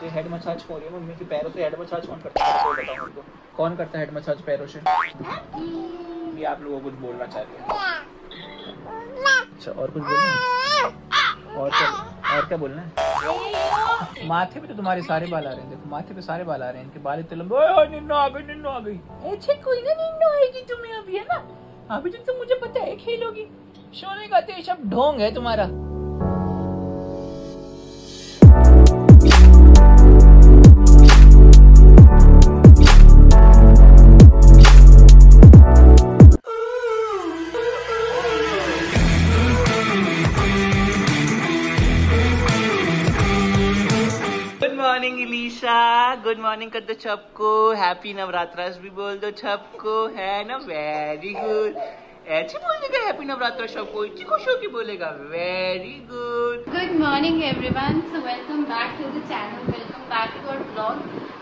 जो head massage हो रही है मम्मी के पैरों से। हेड मसाज कौन करता है, बताओ उनको, कौन करता है हेड मसाज पैरों से? ये आप लोगों को कुछ बोलना चाहिए। अच्छा और कुछ बोलना, और क्या बोलना है? माथे पे तो तुम्हारे सारे बाल आ रहे हैं, देखो माथे पे सारे बाल आ रहे हैं, इनके बाल इतने लंबे। निन्नो आ गई, निन्नो आ गई। अच्छा कोई ना, निन्नो आएगी तुम्हें अभी, है ना? अभी तो मुझे पता है खेलोगी। सोने का तो ये सब ढोंग है तुम्हारा। गुड मॉर्निंग कर दो सबको, हैप्पी नवरात्रास भी बोल दो सबको, है ना? वेरी गुड, ऐसे बोलेगा हैप्पी नवरात्र सबको, इतनी खुशी होकर बोलेगा। Very good. Good morning everyone, so welcome back to the channel, welcome back to our blog.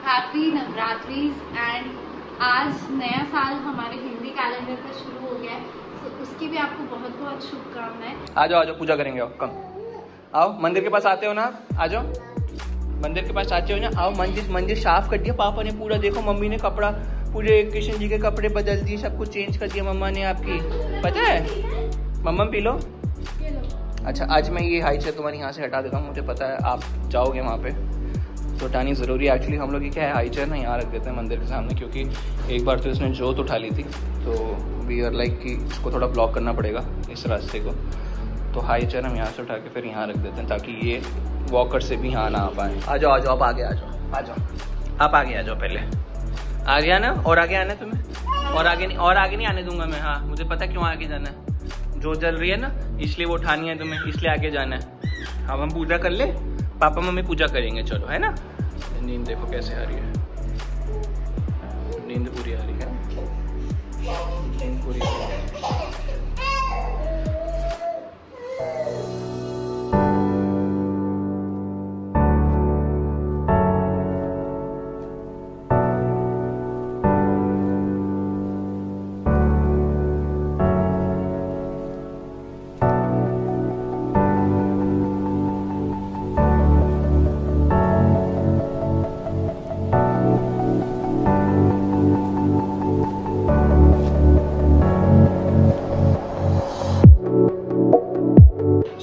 Happy Navratris. And आज नया साल हमारे हिंदी कैलेंडर पर शुरू हो गया है, तो उसकी भी आपको बहुत बहुत शुभकामनाएं। आ जाओ, आ जाओ, पूजा करेंगे। कम आओ, मंदिर के पास आते हो ना, आ जाओ मंदिर के पास, आते हो ना, आओ। मंदिर साफ कर दिया पापा ने पूरा, देखो मम्मी ने कपड़ा पूरे कृष्ण जी के कपड़े बदल दिए, सब कुछ चेंज कर दिया मम्मा ने आपकी, पता है? मम्मा पी लो। अच्छा आज मैं ये हाइट से तुम्हारी यहाँ से हटा देता हूँ, मुझे पता है आप जाओगे वहाँ पे, तो हटानी ज़रूरी है। एक्चुअली हम लोग ये क्या है, हाइट है ना, यहाँ रख देते हैं मंदिर के सामने, क्योंकि एक बार तो इसने जोत उठा ली थी, तो वी आर लाइक कि इसको थोड़ा ब्लॉक करना पड़ेगा इस रास्ते को, तो हाई चेयर हम यहाँ से उठा के फिर यहाँ रख देते हैं, ताकि ये वॉकर से भी यहाँ ना आ पाए। आ जाओ, आ जाओ, आप आगे आ जाओ, आ जाओ आप आगे आ जाओ, पहले आ गया ना, और आगे आना तुम्हें, और आगे नहीं आने दूंगा मैं। हाँ मुझे पता क्यों आगे जाना है, जो जल रही है ना इसलिए वो उठानी है तुम्हें, इसलिए आगे जाना है। अब हम पूजा कर ले, पापा मम्मी पूजा करेंगे, चलो, है ना? नींद देखो कैसे आ रही है, नींद पूरी आ रही है, नींद पूरी आ रही है।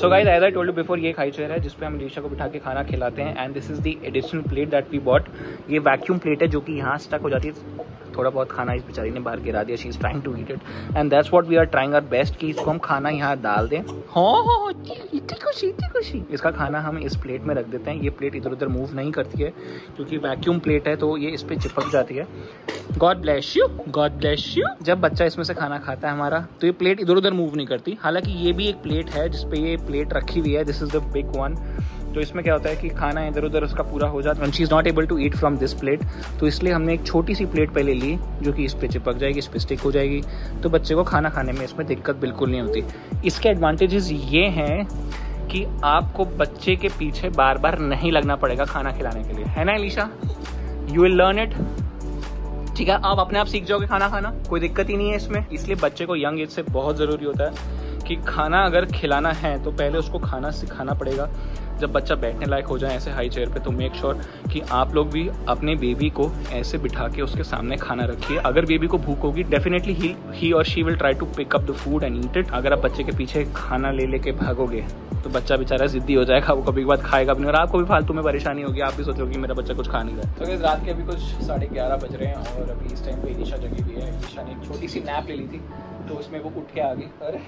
So guys, as I told you before, ये एक हाई चेयर है जिसपे हम लीशा को बिठा के खाना खिलाते हैं, and this is the additional plate that we bought. ये वैक्यूम प्लेट है जो कि यहाँ स्टक हो जाती है, थोड़ा बहुत खाना इस बेचारी ने बाहर गिरा दिया। She is trying to eat it and that's what we are trying our best कि इसको हम खाना यहाँ डाल दें। हो इतनी खुशी, इतनी खुशी। इसका खाना हम इस प्लेट में रख देते हैं, ये प्लेट इधर उधर मूव नहीं करती है क्योंकि वैक्यूम प्लेट है, तो ये इस पर चिपक जाती है। God bless you, God bless you. जब बच्चा इसमें से खाना खाता है हमारा, तो ये प्लेट इधर उधर मूव नहीं करती। हालांकि ये भी एक प्लेट है जिसपे ये प्लेट रखी हुई है, this is the big one, तो इसमें क्या होता है कि खाना इधर उधर उसका पूरा हो जाता है, she is not able to eat from this plate, तो इसलिए हमने एक छोटी सी प्लेट पहले ली जो कि इस पे चिपक जाएगी, इस पे स्टिक हो जाएगी, तो बच्चे को खाना खाने में इसमें दिक्कत बिल्कुल नहीं होती। इसके एडवांटेजेस ये हैं कि आपको बच्चे के पीछे बार बार नहीं लगना पड़ेगा खाना खिलाने के लिए, है ना Alisha? You will learn it, ठीक है? आप अपने आप सीख जाओगे खाना खाना, कोई दिक्कत ही नहीं है इसमें। इसलिए बच्चे को यंग एज से बहुत ज़रूरी होता है कि खाना अगर खिलाना है तो पहले उसको खाना सिखाना पड़ेगा। जब बच्चा बैठने लायक हो जाए ऐसे हाई चेयर पे, तो मेक श्योर कि आप लोग भी अपने बेबी को ऐसे बिठा के उसके सामने खाना रखिए। अगर बेबी को भूख होगी डेफिनेटली ही और she will try to pick up the food and eat it. अगर आप बच्चे के पीछे खाना ले लेके भागोगे तो बच्चा बेचारा जिद्दी हो जाएगा, वो कभी एक बार खाएगा भी नहीं और आपको भी फालतू में परेशानी होगी, आप भी सोचोगे मेरा बच्चा कुछ खा नहीं रहा। तो गाइस रात के अभी कुछ 11:30 बज रहे हैं और अभी इस टाइम पे एलिशा जगी हुई है। एलिशा ने एक छोटी सी नैप ले ली थी, तो उसमें वो उठ के आ गई। अरे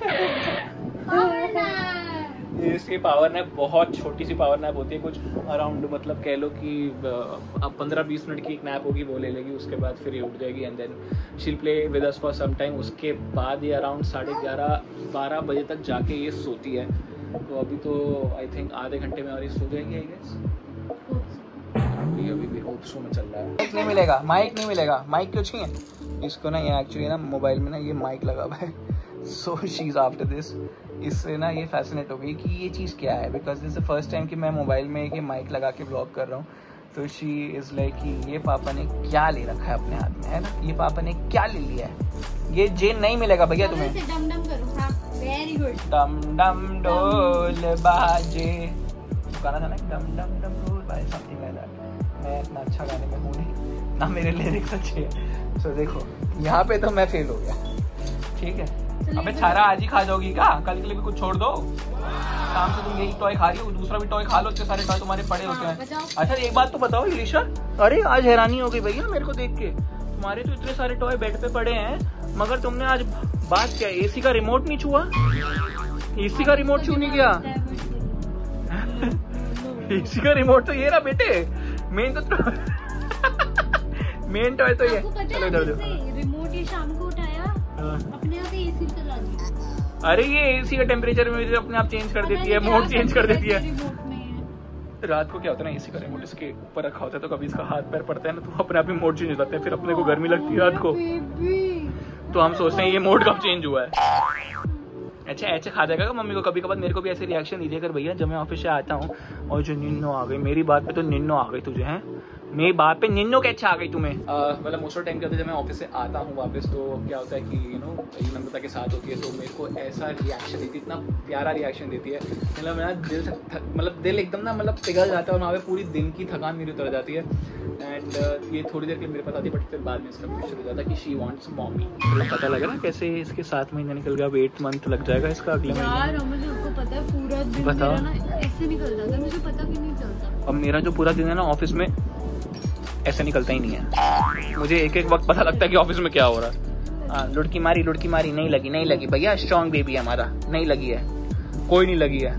इसकी पावर नैप बहुत छोटी सी पावर नैप होती है, कुछ अराउंड मतलब कह लो कि 15-20 मिनट की एक नैप होगी, वो ले लेगी, उसके बाद फिर ये उठ जाएगी and then she will play with us for some time. उसके बाद ये अराउंड 11:30-12 बजे तक जाके ये सोती है, तो अभी तो आई थिंक आधे घंटे में और ये सो जाएगी आई गेस। अभी भी होप सो में चल रहा है। माइक नहीं मिलेगा, माइक क्यों चाहिए इसको ना? ये एक्चुअली ना मोबाइल में ना ये माइक लगा हुआ है, so she is after this. इससे ना ये फैसिनेट हो गई कि ये चीज़ क्या है, because this is first time कि मैं मोबाइल में ये माइक लगा के ब्लॉग कर रहा हूँ, तो शी इज़ लाइक कि ये पापा ने क्या ले रखा है अपने हाथ में, है ना? ये पापा ने क्या ले लिया है, ये जेन नहीं मिलेगा भैया तुम्हें। Very good. डम डम डोल बाजे, गाना था ना, डम डम डम डोल बाजे, समथिंग लाइक दैट। मैं इतना अच्छा गाने में हूँ नहीं, ना मेरे लिरिक्स अच्छे हैं। सो देखो यहाँ पे तो मैं फेल हो गया, ठीक है। अबे छारा आज ही खा जाओगी क्या? कल के लिए भी कुछ छोड़ दो। शाम से तुम यही टॉय खा रही हो, दूसरा भी टॉय खा लो, इतने सारे टॉय तुम्हारे पड़े होते हैं। अच्छा एक बात तो बताओ इलिशा, अरे आज हैरानी हो गई भैया मेरे को देख के, तुम्हारे तो इतने सारे टॉय बेड पे पड़े हैं, मगर तुमने आज बात क्या, एसी का रिमोट नहीं छुआ? एसी का रिमोट छू नहीं गया? एसी का रिमोट तो ये ना बेटे, मेन तो मेन टॉय तो ये। रिमोट ये शाम को उठाया, अपने आप एसी चला दिया। अरे ये एसी का टेम्परेचर में अपने आप चेंज कर देती है, मोड चेंज कर देती है। रात को क्या होता है ना, एसी का रिमोट इसके ऊपर रखा होता है, तो कभी इसका हाथ पैर पड़ता है ना, तो अपने आप ही मोड चेंज हो जाता है, फिर अपने को गर्मी लगती है रात को, तो हम सोचते हैं ये मोड कब चेंज हुआ है। अच्छा ऐसे खा जाएगा मम्मी को कभी कभार, मेरे को भी ऐसे रिएक्शन दीजिए कर भैया, जब मैं ऑफिस से आता हूँ और जो निन्नो आ गई, मेरी बात पे तो निन्नो आ गई तुझे, हैं मेरी बात पे निन्नो कैसे आ गई तुम्हें? मतलब मोस्ट ऑफ टाइम क्या होता है, जब मैं ऑफिस से आता हूँ वापस, तो क्या होता है कि यू नो नम्रता के साथ होती है, तो मेरे को ऐसा रिएक्शन देती है, इतना प्यारा रिएक्शन देती है, मतलब मेरा दिल मतलब दिल एकदम ना मतलब पिघल जाता है, और वहाँ पे पूरी दिन की थकान मेरी उतर जाती है। एंड ये थोड़ी देर के लिए मेरे पास आती है, बट फिर बाद में इसका क्वेश्चन हो जाता है कि शी वांट्स मॉमी। पता लग रहा है कैसे इसके 7 महीने निकल गया, 8 मंथ लग जाएगा इसका अगले महीने। अब मेरा जो पूरा दिन है ना ऑफिस में ऐसे निकलता ही नहीं है, मुझे एक एक वक्त पता लगता है कि ऑफिस में क्या हो रहा है। लुड़की मारी नहीं लगी, नहीं लगी भैया, स्ट्रॉन्ग बेबी है हमारा, नहीं लगी है, कोई नहीं लगी है।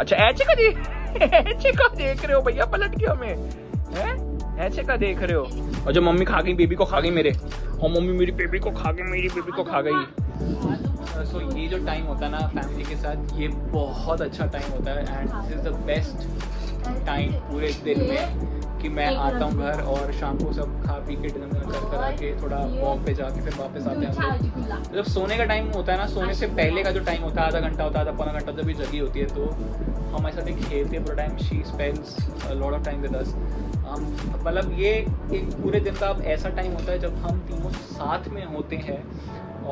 अच्छा ऐसे का देख रहे हो भैया, पलट के हमें ऐसे का देख रहे हो। और जो मम्मी खा गई बेबी को, खा गई मेरे, और मम्मी मेरी बेबी को खा गई, मेरी बेबी को खा गई। सो ये जो टाइम होता है ना फैमिली के साथ, ये बहुत अच्छा टाइम होता है, and this is the best time पूरे दिन में, कि मैं आता हूँ घर और शाम को सब खा पी के डिनर कर करा के थोड़ा वॉक पे जाके फिर वापस आते हैं हम लोग। जब सोने का टाइम होता है ना, सोने से पहले का जो टाइम होता है, आधा घंटा होता है, आधा 15 घंटा जब भी जगी होती है, तो हमारे साथ एक खेलते हैं पूरा time, she spends lot of time with us. मतलब ये एक पूरे दिन का अब ऐसा टाइम होता है जब हम तीनों साथ में होते हैं,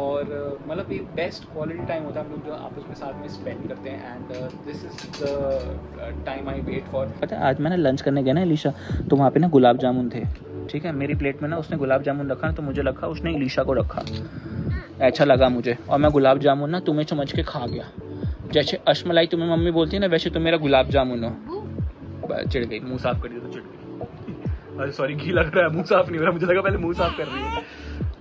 और मतलब ये बेस्ट क्वालिटी टाइम होता है हम लोग जो आपस में साथ में स्पेंड करते हैं, and this is the time I wait for. पता है आज मैंने लंच करने गया ना इलिशा, तो वहाँ पे ना गुलाब जामुन थे, ठीक है, मेरी प्लेट में ना उसने गुलाब जामुन रखा, तो मुझे रखा, उसने इलिशा को रखा, अच्छा लगा मुझे, और मैं गुलाब जामुन ना तुम्हें समझ के खा गया। जैसे अशमलाई तुम्हें मम्मी बोलती है ना, वैसे तुम मेरा गुलाब जामुन हो। चिड़ गई, मुँह साफ कर दिया तो चिड़ गई। अरे सॉरी, घी लग रहा है, मुँह साफ नहीं हो रहा, मुझे लगा पहले मुँह साफ कर रही है।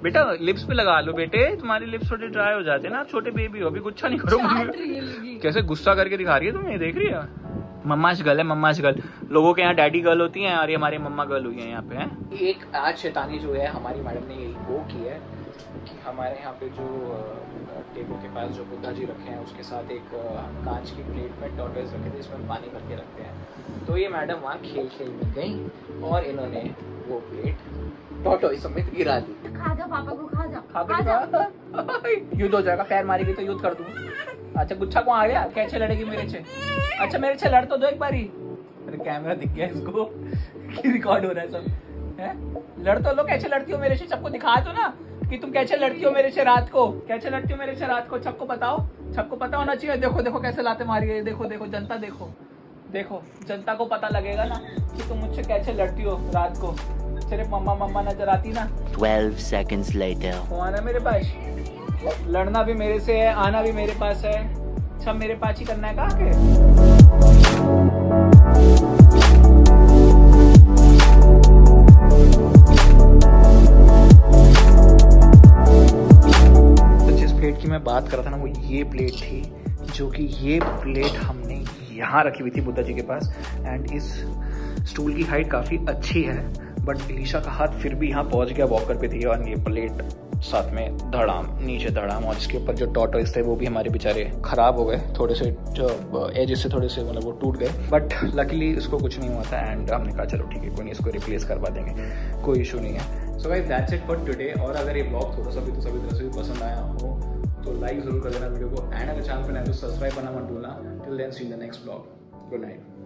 बेटा लिप्स पे लगा लो बेटे, तुम्हारे लिप्स थोड़े ड्राई हो जाते हैं ना, छोटे बेबी हो, अभी गुच्छा नहीं करो। कैसे गुस्सा करके दिखा रही है तुम, ये देख रही है? मम्माज गर्ल है, मम्माज गर्ल। लोगों के यहाँ डैडी गर्ल होती हैं, और ये हमारे मम्मा गर्ल हुई है यहाँ पे हैं। एक आज शैतानी जो है हमारी मैडम ने यही वो की है कि हमारे यहाँ पे जो टेबल के पास जो बुद्धा जी रखे हैं, उसके साथ एक कांच की प्लेट में टॉर्टोइज रखे थे, इसमें पानी भर के रखते हैं, तो ये मैडम वहाँ खेल खेल में गई और इन्होंने वो प्लेट टॉर्टोइज समेत गिरा दी। खा जा पापा को, खा जा, खा जा। युद्ध हो जाएगा, पैर मारेगी तो युद्ध कर दूँ। अच्छा गुच्छा को आ गया, कैसे लड़ेगी मेरे से? अच्छा मेरे से लड़ तो दो एक बारी। अरे कैमरा दिख गया इसको कि रिकॉर्ड हो रहा है सब, है लड़ तो लो, कैसे लड़ती हो मेरे से, सबको दिखा दो ना कि तुम कैसे लड़ती हो मेरे से रात को, कैसे लड़ती हो मेरे से रात को, सबको बताओ, सबको पता होना चाहिए। देखो देखो कैसे लाते मारी है, देखो देखो जनता, देखो देखो जनता को पता लगेगा ना कि तुम मुझसे कैसे लड़ती हो रात को। सिर्फ मम्मा मम्मा नजर आती ना। 12 seconds later। कौन है मेरे पास? लड़ना भी मेरे से है, आना भी मेरे पास है, सब मेरे पास ही करना है। कहाँ के? तो जिस प्लेट की मैं बात कर रहा था ना, वो ये प्लेट थी, जो कि ये प्लेट हमने यहाँ रखी हुई थी बुद्धा जी के पास, एंड इस स्टूल की हाइट काफ़ी अच्छी है, बट इलिशा का हाथ फिर भी यहाँ पहुँच गया, वॉकर पे थी, और ये प्लेट साथ में धड़ाम नीचे धड़ाम, और इसके ऊपर जो टॉर्टोइज थे वो भी हमारे बेचारे खराब हो गए, थोड़े से जो एजेस से थोड़े से मतलब वो टूट गए, बट लकीली इसको कुछ नहीं हुआ था, एंड हमने कहा चलो ठीक है कोई नहीं, इसको रिप्लेस करवा देंगे, कोई इशू नहीं है। So guys that's it for today, और अगर ये ब्लॉग थोड़ा सा भी तो सभी तरह से भी पसंद आया हो तो लाइक जरूर कर देना वीडियो को, एंड अगर चैनल पर नए हो तो सब्सक्राइब करना मत भूलना। Till then see you in the next blog, good night.